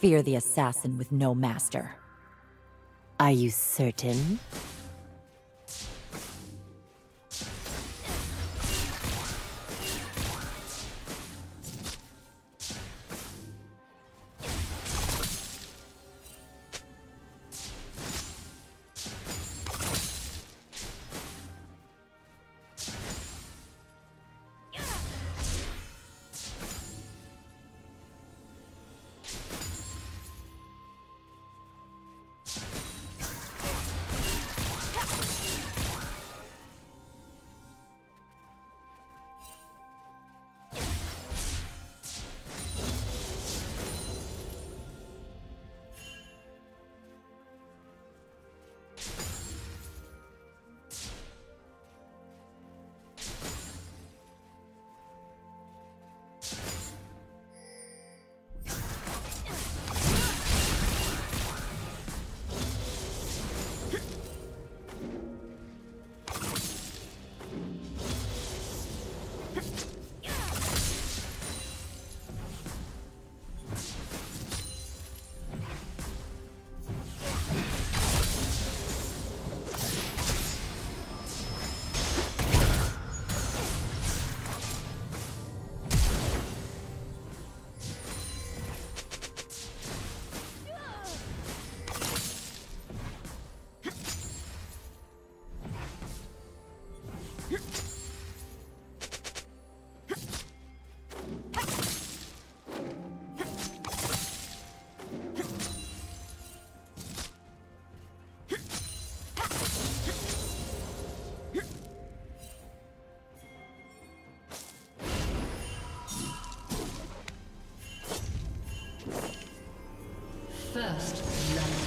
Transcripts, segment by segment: Fear the assassin with no master. Are you certain? First love.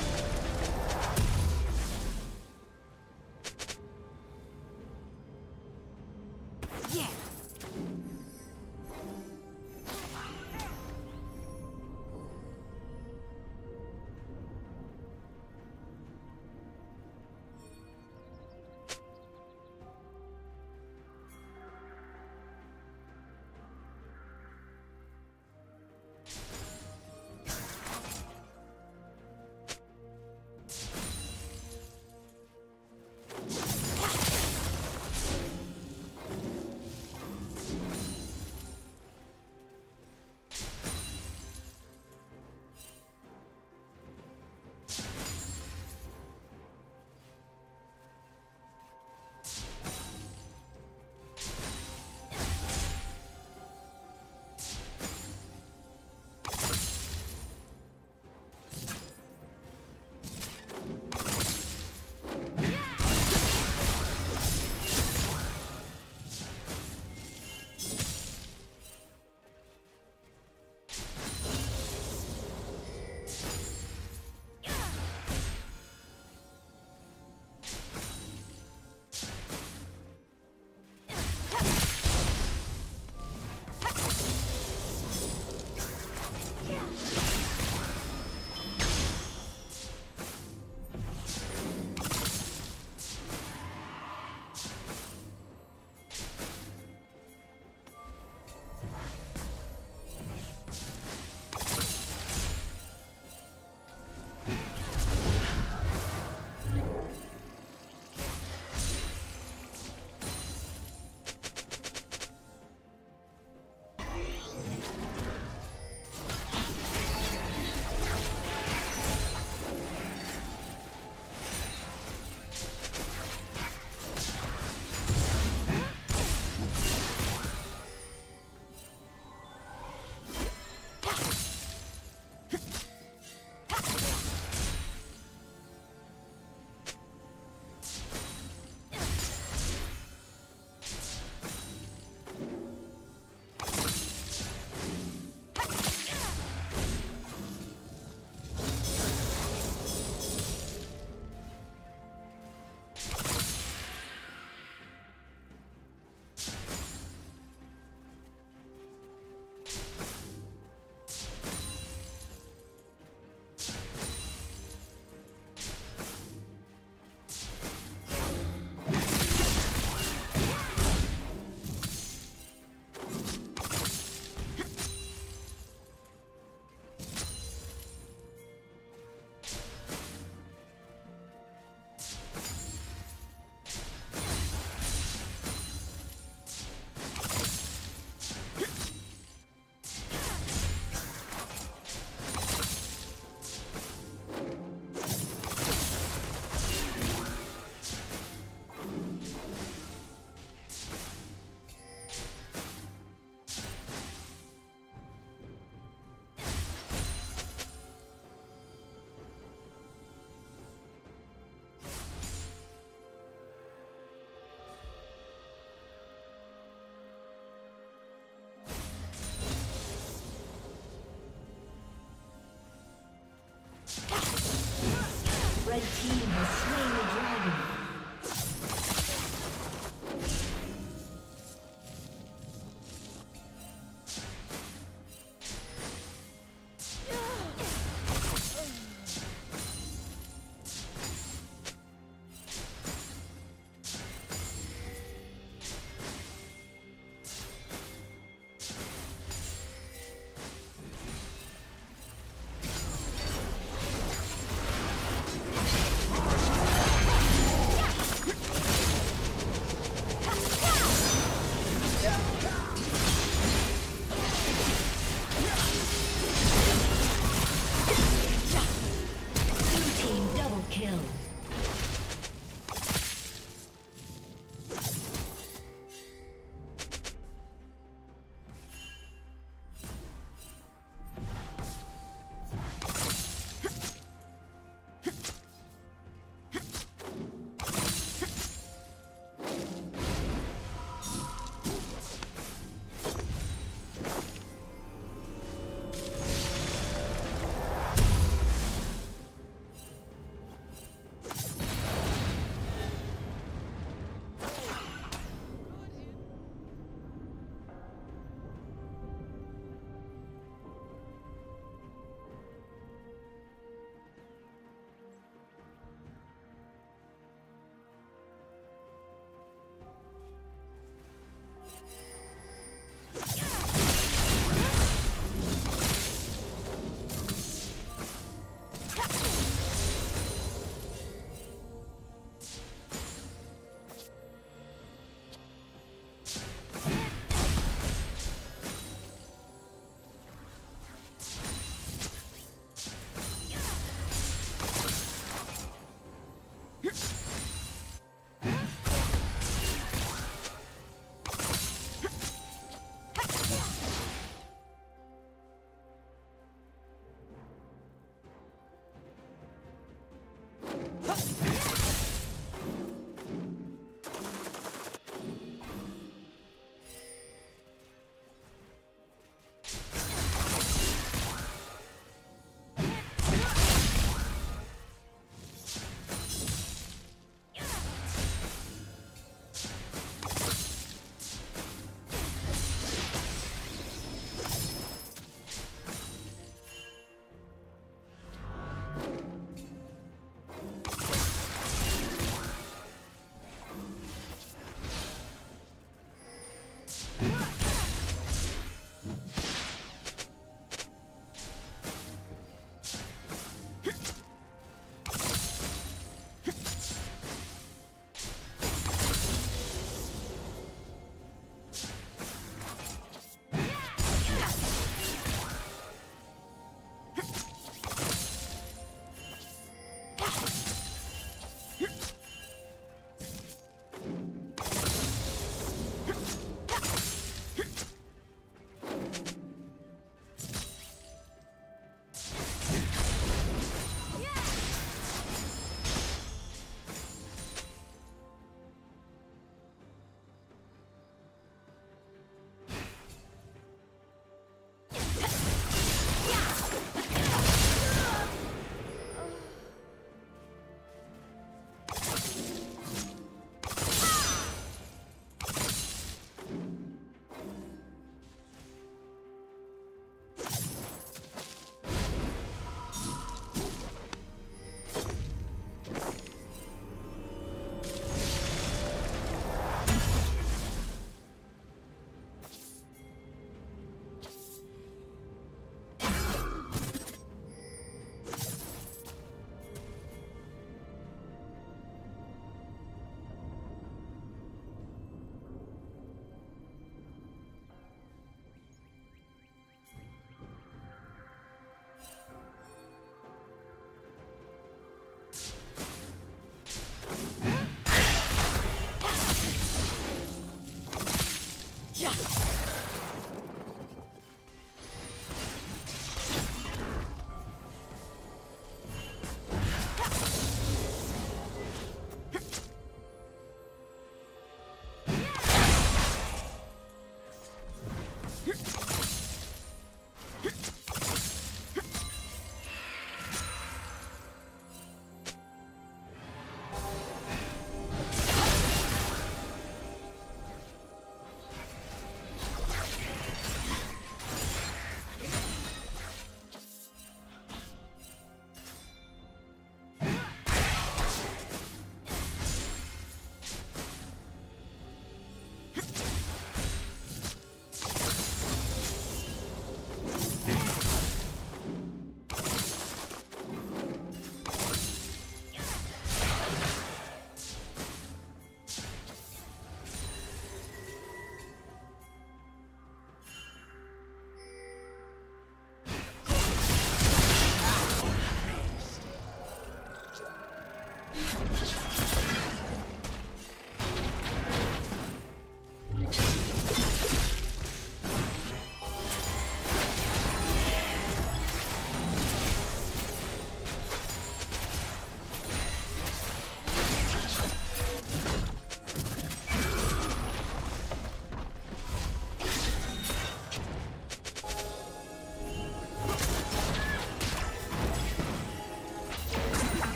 Red team has slain the dragon.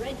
Red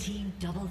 Red team double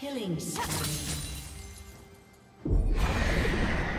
Killing spree. Blue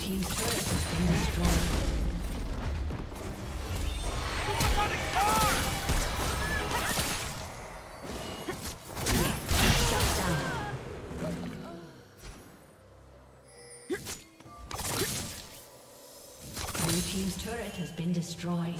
team's turret has been destroyed. Blue team's turret has been destroyed.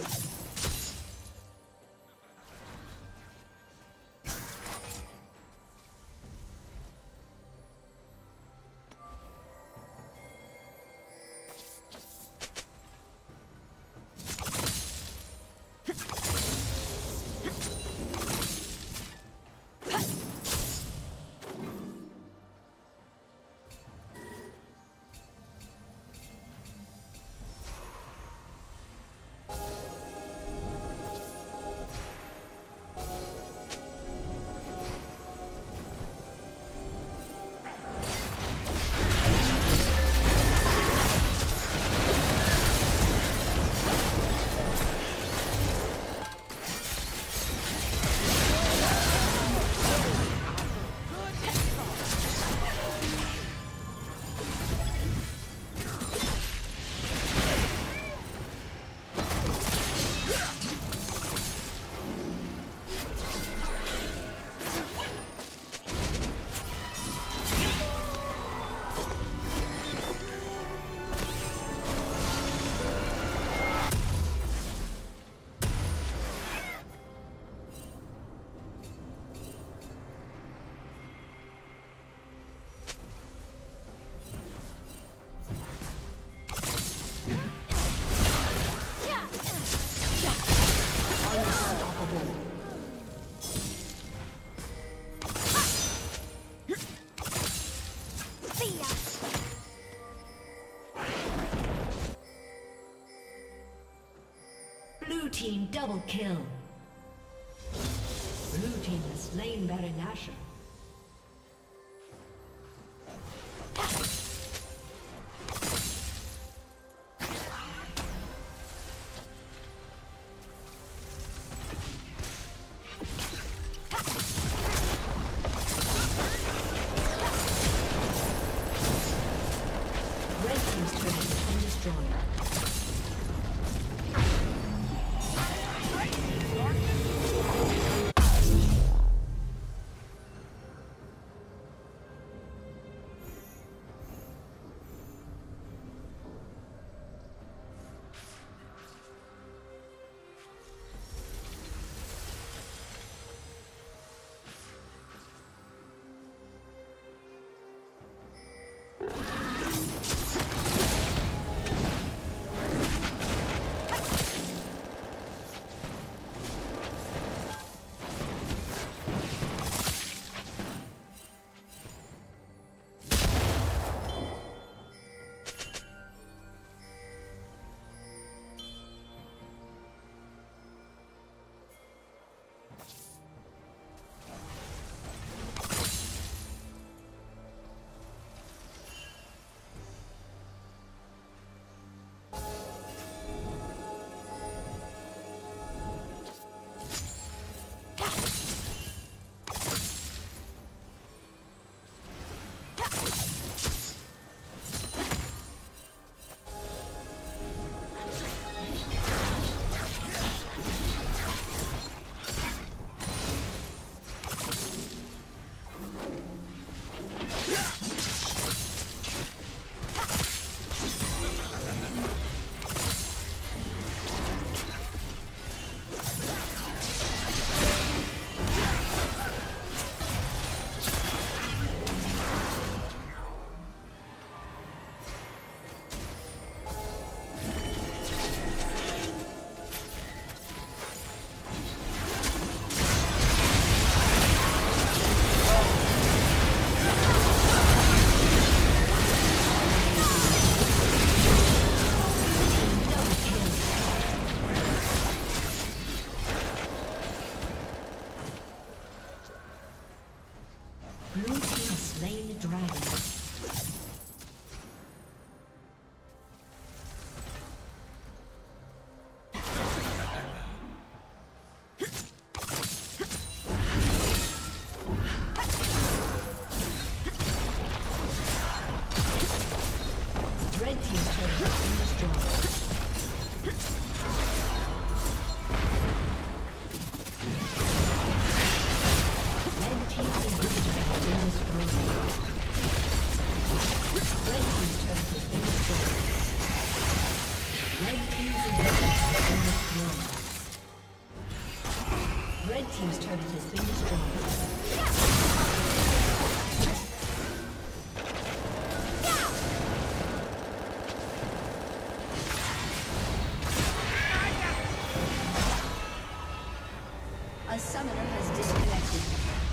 Team double kill. Blue team has slain Baron Nashor. A summoner has disconnected.